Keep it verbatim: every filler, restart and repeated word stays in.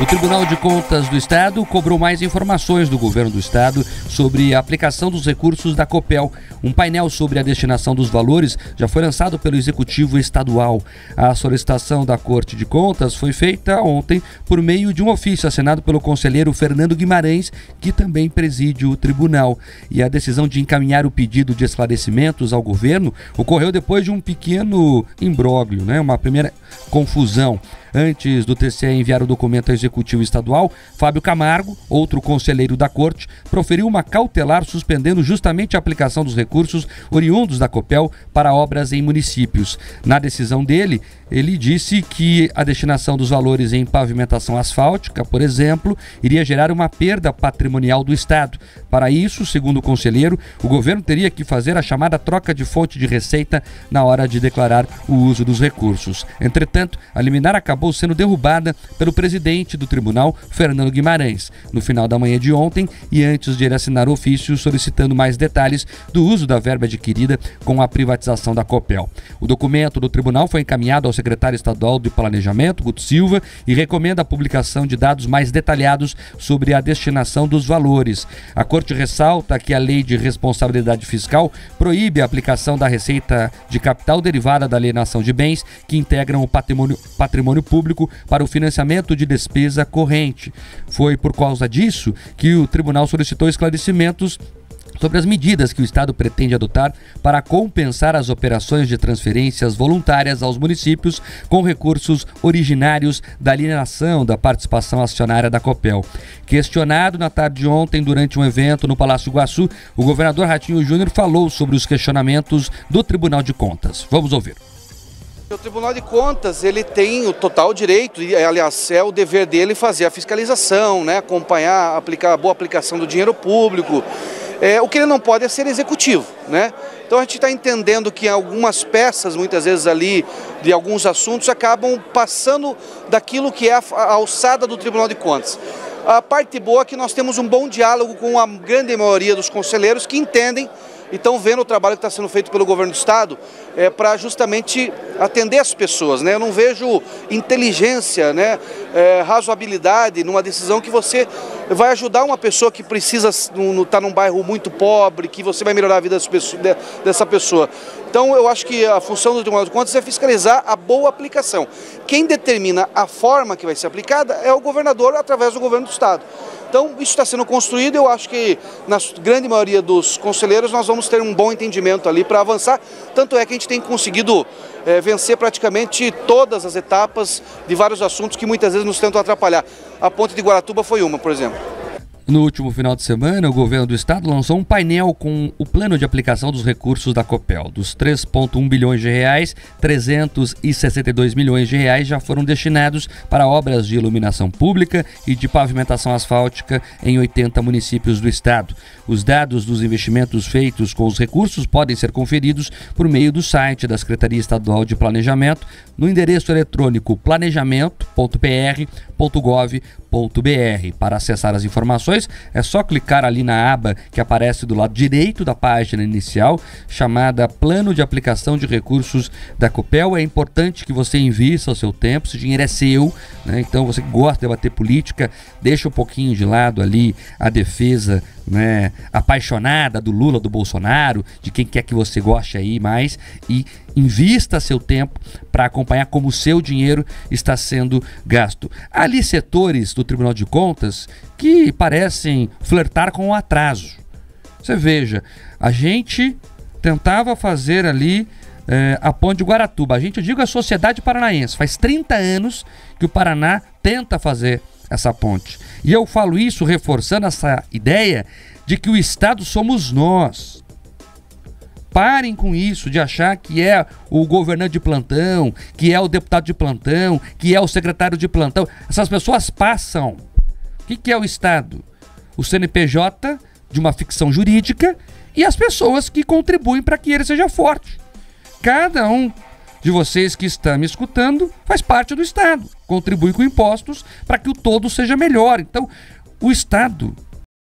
O Tribunal de Contas do Estado cobrou mais informações do governo do estado sobre a aplicação dos recursos da Copel. Um painel sobre a destinação dos valores já foi lançado pelo Executivo Estadual. A solicitação da Corte de Contas foi feita ontem por meio de um ofício assinado pelo conselheiro Fernando Guimarães, que também preside o tribunal. E a decisão de encaminhar o pedido de esclarecimentos ao governo ocorreu depois de um pequeno imbróglio, né? Uma primeira confusão. Antes do T C E enviar o documento ao Executivo Estadual, Fábio Camargo, outro conselheiro da Corte, proferiu uma cautelar suspendendo justamente a aplicação dos recursos oriundos da Copel para obras em municípios. Na decisão dele, ele disse que a destinação dos valores em pavimentação asfáltica, por exemplo, iria gerar uma perda patrimonial do Estado. Para isso, segundo o conselheiro, o governo teria que fazer a chamada troca de fonte de receita na hora de declarar o uso dos recursos. Entretanto, a liminar acabou acabou sendo derrubada pelo presidente do tribunal, Fernando Guimarães, no final da manhã de ontem e antes de ele assinar o ofício solicitando mais detalhes do uso da verba adquirida com a privatização da Copel. O documento do tribunal foi encaminhado ao secretário estadual de Planejamento, Guto Silva, e recomenda a publicação de dados mais detalhados sobre a destinação dos valores. A Corte ressalta que a Lei de Responsabilidade Fiscal proíbe a aplicação da receita de capital derivada da alienação de bens que integram o patrimônio, patrimônio público para o financiamento de despesa corrente. Foi por causa disso que o tribunal solicitou esclarecimentos sobre as medidas que o Estado pretende adotar para compensar as operações de transferências voluntárias aos municípios com recursos originários da alienação da participação acionária da Copel. Questionado na tarde de ontem durante um evento no Palácio Iguaçu, o governador Ratinho Júnior falou sobre os questionamentos do Tribunal de Contas. Vamos ouvir. O Tribunal de Contas, ele tem o total direito, e aliás é o dever dele fazer a fiscalização, né, acompanhar, aplicar a boa aplicação do dinheiro público. É, o que ele não pode é ser executivo, né? Então a gente está entendendo que algumas peças, muitas vezes ali, de alguns assuntos, acabam passando daquilo que é a, a alçada do Tribunal de Contas. A parte boa é que nós temos um bom diálogo com a grande maioria dos conselheiros que entendem e estão vendo o trabalho que está sendo feito pelo governo do Estado é, para justamente atender as pessoas, né? Eu não vejo inteligência, né, é, razoabilidade numa decisão que você vai ajudar uma pessoa que precisa estar tá num bairro muito pobre, que você vai melhorar a vida das pessoas, de, dessa pessoa. Então eu acho que a função do Tribunal de Contas é fiscalizar a boa aplicação. Quem determina a forma que vai ser aplicada é o governador através do governo do Estado. Então isso está sendo construído, eu acho que na grande maioria dos conselheiros nós vamos ter um bom entendimento ali para avançar, tanto é que a gente tem conseguido é, vencer praticamente todas as etapas de vários assuntos que muitas vezes nos tentam atrapalhar. A Ponte de Guaratuba foi uma, por exemplo. No último final de semana, o governo do estado lançou um painel com o plano de aplicação dos recursos da Copel. Dos três vírgula um bilhões de reais, trezentos e sessenta e dois milhões de reais já foram destinados para obras de iluminação pública e de pavimentação asfáltica em oitenta municípios do estado. Os dados dos investimentos feitos com os recursos podem ser conferidos por meio do site da Secretaria Estadual de Planejamento no endereço eletrônico planejamento ponto p r ponto gov ponto b r. Para acessar as informações, é só clicar ali na aba que aparece do lado direito da página inicial, chamada Plano de Aplicação de Recursos da Copel. É importante que você invista o seu tempo, esse dinheiro é seu, né? Então você que gosta de debater política, deixa um pouquinho de lado ali a defesa, né, apaixonada do Lula, do Bolsonaro, de quem quer que você goste aí mais, e invista seu tempo para acompanhar como o seu dinheiro está sendo gasto. Há ali setores do Tribunal de Contas que parecem flertar com o atraso. Você veja, a gente tentava fazer ali é, a Ponte de Guaratuba. A gente, eu digo, a sociedade paranaense. Faz trinta anos que o Paraná tenta fazer essa ponte. E eu falo isso reforçando essa ideia de que o Estado somos nós. Parem com isso de achar que é o governante de plantão, que é o deputado de plantão, que é o secretário de plantão. Essas pessoas passam. O que que é o Estado? O C N P J de uma ficção jurídica e as pessoas que contribuem para que ele seja forte. Cada um de vocês que está me escutando faz parte do Estado, contribui com impostos para que o todo seja melhor. Então, o Estado